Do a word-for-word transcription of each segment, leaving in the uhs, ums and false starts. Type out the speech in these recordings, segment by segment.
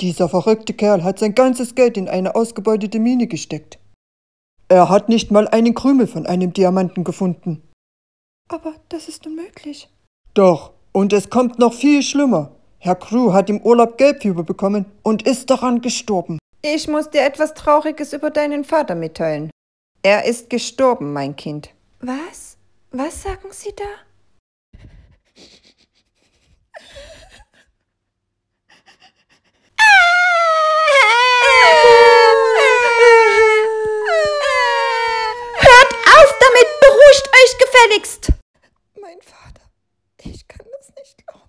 Dieser verrückte Kerl hat sein ganzes Geld in eine ausgebeutete Mine gesteckt. Er hat nicht mal einen Krümel von einem Diamanten gefunden. Aber das ist unmöglich. Doch, und es kommt noch viel schlimmer. Herr Crewe hat im Urlaub Gelbfieber bekommen und ist daran gestorben. Ich muss dir etwas Trauriges über deinen Vater mitteilen. Er ist gestorben, mein Kind. Was? Was sagen Sie da? Euch gefälligst! Mein Vater, ich kann das nicht glauben.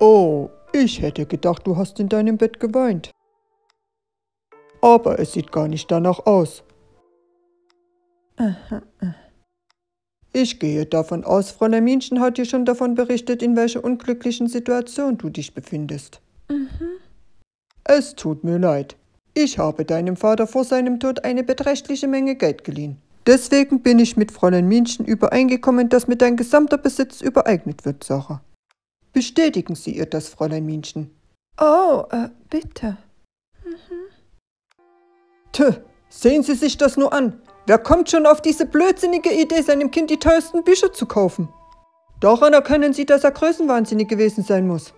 Oh. Ich hätte gedacht, du hast in deinem Bett geweint. Aber es sieht gar nicht danach aus. Ich gehe davon aus, Fräulein Minchin hat dir schon davon berichtet, in welcher unglücklichen Situation du dich befindest. Mhm. Es tut mir leid. Ich habe deinem Vater vor seinem Tod eine beträchtliche Menge Geld geliehen. Deswegen bin ich mit Fräulein Minchin übereingekommen, dass mir dein gesamter Besitz übereignet wird, Sara. Bestätigen Sie ihr das, Fräulein Minchin. Oh, äh, bitte. Mhm. Tö, sehen Sie sich das nur an. Wer kommt schon auf diese blödsinnige Idee, seinem Kind die teuersten Bücher zu kaufen? Daran erkennen Sie, dass er größenwahnsinnig gewesen sein muss.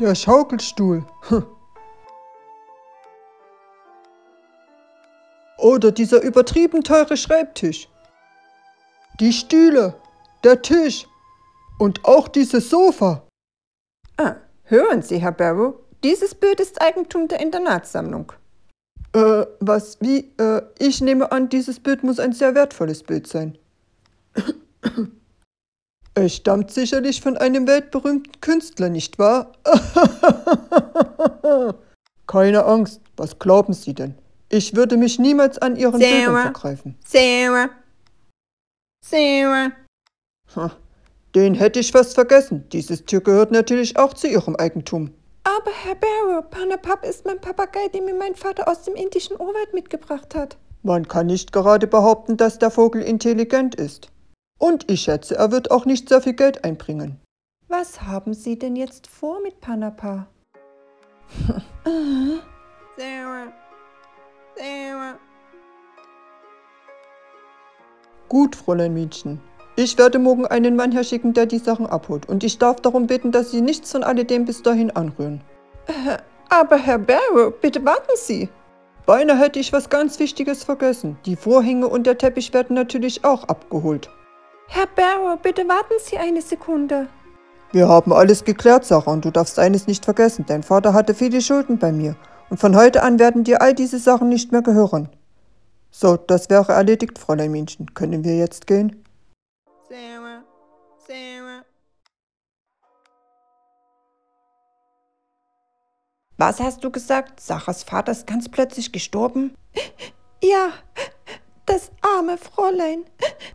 Der Schaukelstuhl. Hm. Oder dieser übertrieben teure Schreibtisch. Die Stühle, der Tisch und auch dieses Sofa. Ah, hören Sie, Herr Barrow, dieses Bild ist Eigentum der Internatssammlung. Äh, was, wie? Äh, ich nehme an, dieses Bild muss ein sehr wertvolles Bild sein. Es stammt sicherlich von einem weltberühmten Künstler, nicht wahr? Keine Angst, was glauben Sie denn? Ich würde mich niemals an Ihren Sarah, Bildern vergreifen. Sarah. Sarah. Den hätte ich fast vergessen. Dieses Tier gehört natürlich auch zu ihrem Eigentum. Aber Herr Barrow, Panapa ist mein Papagei, den mir mein Vater aus dem indischen Urwald mitgebracht hat. Man kann nicht gerade behaupten, dass der Vogel intelligent ist. Und ich schätze, er wird auch nicht sehr viel Geld einbringen. Was haben Sie denn jetzt vor mit Panapa? Sarah. Sarah. Gut, Fräulein Minchin. Ich werde morgen einen Mann herschicken, der die Sachen abholt. Und ich darf darum bitten, dass Sie nichts von alledem bis dahin anrühren. Äh, aber Herr Barrow, bitte warten Sie. Beinahe hätte ich was ganz Wichtiges vergessen. Die Vorhänge und der Teppich werden natürlich auch abgeholt. Herr Barrow, bitte warten Sie eine Sekunde. Wir haben alles geklärt, Sarah, und du darfst eines nicht vergessen. Dein Vater hatte viele Schulden bei mir. Und von heute an werden dir all diese Sachen nicht mehr gehören. So, das wäre erledigt, Fräulein Minchin. Können wir jetzt gehen? Sarah, Sarah. Was hast du gesagt? Saras Vater ist ganz plötzlich gestorben? Ja, das arme Fräulein.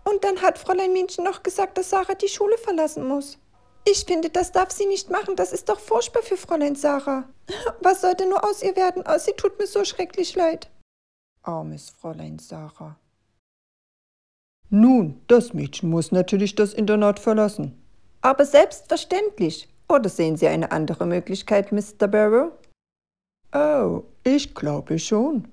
Und dann hat Fräulein Minchin noch gesagt, dass Sarah die Schule verlassen muss. Ich finde, das darf sie nicht machen. Das ist doch furchtbar für Fräulein Sarah. Was sollte nur aus ihr werden? Oh, sie tut mir so schrecklich leid. Armes Fräulein Sarah. Nun, das Mädchen muss natürlich das Internat verlassen. Aber selbstverständlich. Oder sehen Sie eine andere Möglichkeit, Mister Barrow? Oh, ich glaube schon.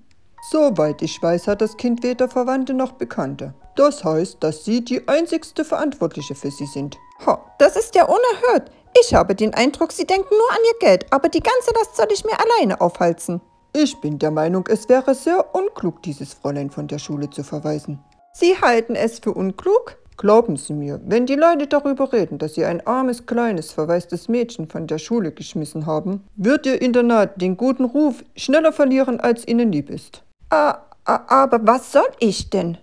Soweit ich weiß, hat das Kind weder Verwandte noch Bekannte. Das heißt, dass Sie die einzigste Verantwortliche für sie sind. Ho, das ist ja unerhört. Ich habe den Eindruck, Sie denken nur an Ihr Geld, aber die ganze Last soll ich mir alleine aufhalsen. Ich bin der Meinung, es wäre sehr unklug, dieses Fräulein von der Schule zu verweisen. Sie halten es für unklug? Glauben Sie mir, wenn die Leute darüber reden, dass Sie ein armes, kleines, verwaistes Mädchen von der Schule geschmissen haben, wird Ihr Internat den guten Ruf schneller verlieren, als Ihnen lieb ist. Ah, aber was soll ich denn?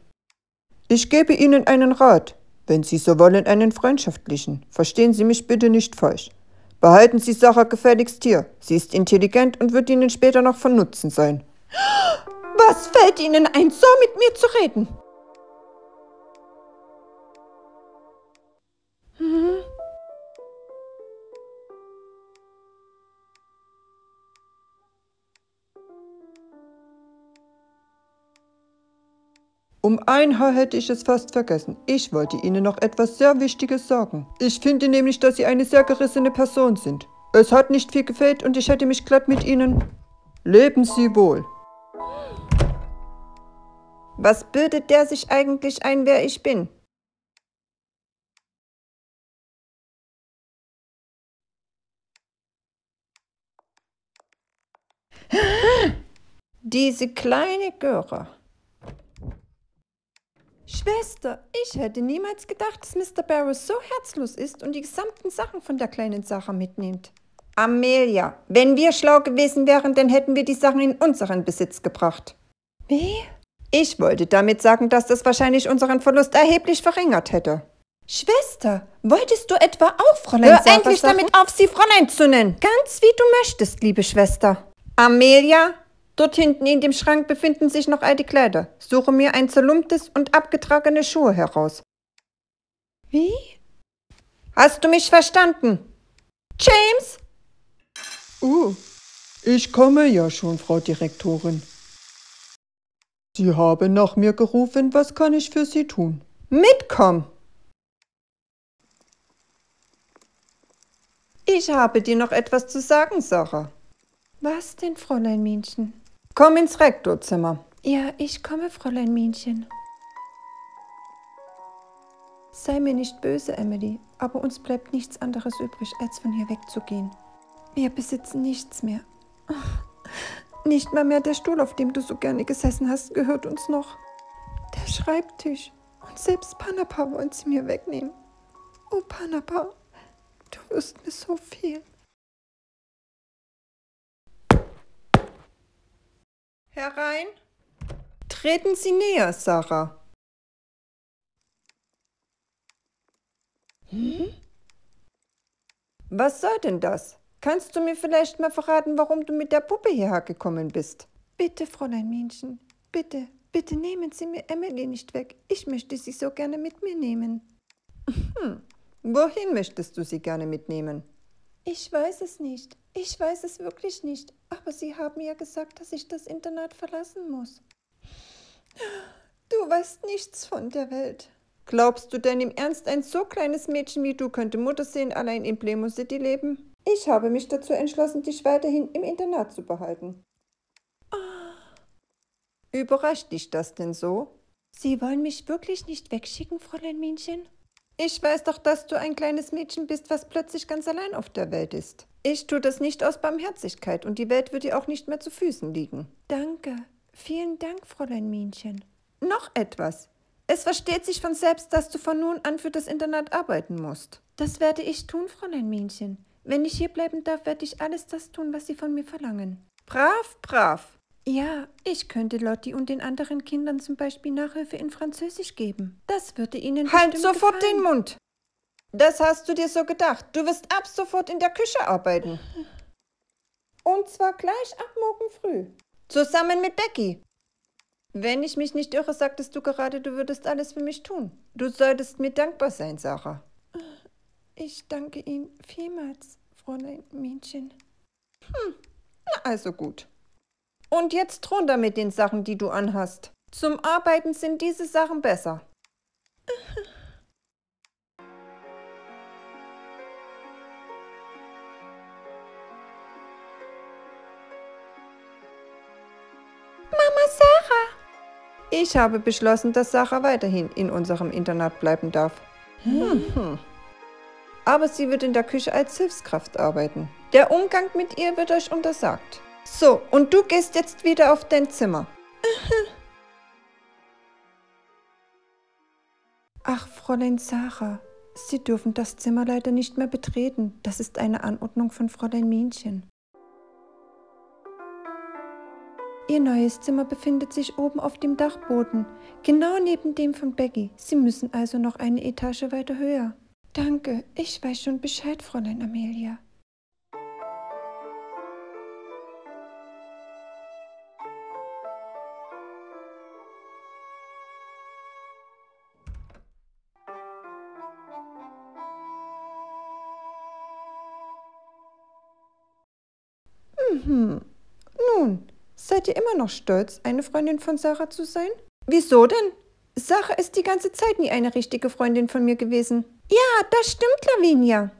Ich gebe Ihnen einen Rat, wenn Sie so wollen, einen freundschaftlichen. Verstehen Sie mich bitte nicht falsch. Behalten Sie Sara gefälligst hier. Sie ist intelligent und wird Ihnen später noch von Nutzen sein. Was fällt Ihnen ein, so mit mir zu reden? Mhm. Um ein Haar hätte ich es fast vergessen. Ich wollte Ihnen noch etwas sehr Wichtiges sagen. Ich finde nämlich, dass Sie eine sehr gerissene Person sind. Es hat nicht viel gefehlt und ich hätte mich glatt mit Ihnen... Leben Sie wohl. Was bildet der sich eigentlich ein, wer ich bin? Diese kleine Göre. Schwester, ich hätte niemals gedacht, dass Mister Barrow so herzlos ist und die gesamten Sachen von der kleinen Sache mitnimmt. Amelia, wenn wir schlau gewesen wären, dann hätten wir die Sachen in unseren Besitz gebracht. Wie? Ich wollte damit sagen, dass das wahrscheinlich unseren Verlust erheblich verringert hätte. Schwester, wolltest du etwa auch Fräulein Sara sagen? Hör endlich damit auf, sie Fräulein zu nennen. Ganz wie du möchtest, liebe Schwester. Amelia? Dort hinten in dem Schrank befinden sich noch alte Kleider. Suche mir ein zerlumptes und abgetragene Schuhe heraus. Wie? Hast du mich verstanden? James? Uh, ich komme ja schon, Frau Direktorin. Sie haben nach mir gerufen, was kann ich für Sie tun? Mitkommen! Ich habe dir noch etwas zu sagen, Sara. Was denn, Fräulein Minchin? Komm ins Rektorzimmer. Ja, ich komme, Fräulein Minchin. Sei mir nicht böse, Emily, aber uns bleibt nichts anderes übrig, als von hier wegzugehen. Wir besitzen nichts mehr. Nicht mal mehr der Stuhl, auf dem du so gerne gesessen hast, gehört uns noch. Der Schreibtisch und selbst Panapa wollen sie mir wegnehmen. Oh, Panapa, du wirst mir so viel. Herein. Treten Sie näher, Sara. Hm? Was soll denn das? Kannst du mir vielleicht mal verraten, warum du mit der Puppe hierher gekommen bist? Bitte, Fräulein Minchin, bitte, bitte nehmen Sie mir Emily nicht weg. Ich möchte sie so gerne mit mir nehmen. Hm. Wohin möchtest du sie gerne mitnehmen? Ich weiß es nicht. Ich weiß es wirklich nicht. Aber Sie haben ja gesagt, dass ich das Internat verlassen muss. Du weißt nichts von der Welt. Glaubst du denn im Ernst, ein so kleines Mädchen wie du könnte mutterseelenallein allein in Playmo City leben? Ich habe mich dazu entschlossen, dich weiterhin im Internat zu behalten. Oh. Überrascht dich das denn so? Sie wollen mich wirklich nicht wegschicken, Fräulein Minchin? Ich weiß doch, dass du ein kleines Mädchen bist, was plötzlich ganz allein auf der Welt ist. Ich tue das nicht aus Barmherzigkeit und die Welt wird dir auch nicht mehr zu Füßen liegen. Danke. Vielen Dank, Fräulein Minchin. Noch etwas. Es versteht sich von selbst, dass du von nun an für das Internat arbeiten musst. Das werde ich tun, Fräulein Minchin. Wenn ich hier bleiben darf, werde ich alles das tun, was sie von mir verlangen. Brav, brav. Ja, ich könnte Lotti und den anderen Kindern zum Beispiel Nachhilfe in Französisch geben. Das würde ihnen halt sofort gefallen. Den Mund! Das hast du dir so gedacht. Du wirst ab sofort in der Küche arbeiten. Und zwar gleich ab morgen früh. Zusammen mit Becky. Wenn ich mich nicht irre, sagtest du gerade, du würdest alles für mich tun. Du solltest mir dankbar sein, Sara. Ich danke Ihnen vielmals, Fräulein Minchin. Hm, na also gut. Und jetzt runter mit den Sachen, die du anhast. Zum Arbeiten sind diese Sachen besser. Mama Sara! Ich habe beschlossen, dass Sara weiterhin in unserem Internat bleiben darf. Hm. Hm. Aber sie wird in der Küche als Hilfskraft arbeiten. Der Umgang mit ihr wird euch untersagt. So, und du gehst jetzt wieder auf dein Zimmer. Ach, Fräulein Sara, Sie dürfen das Zimmer leider nicht mehr betreten. Das ist eine Anordnung von Fräulein Minchin. Ihr neues Zimmer befindet sich oben auf dem Dachboden, genau neben dem von Becky. Sie müssen also noch eine Etage weiter höher. Danke, ich weiß schon Bescheid, Fräulein Amelia. Mhm. Nun, seid ihr immer noch stolz, eine Freundin von Sara zu sein? Wieso denn? Sara ist die ganze Zeit nie eine richtige Freundin von mir gewesen. Ja, das stimmt, Lavinia.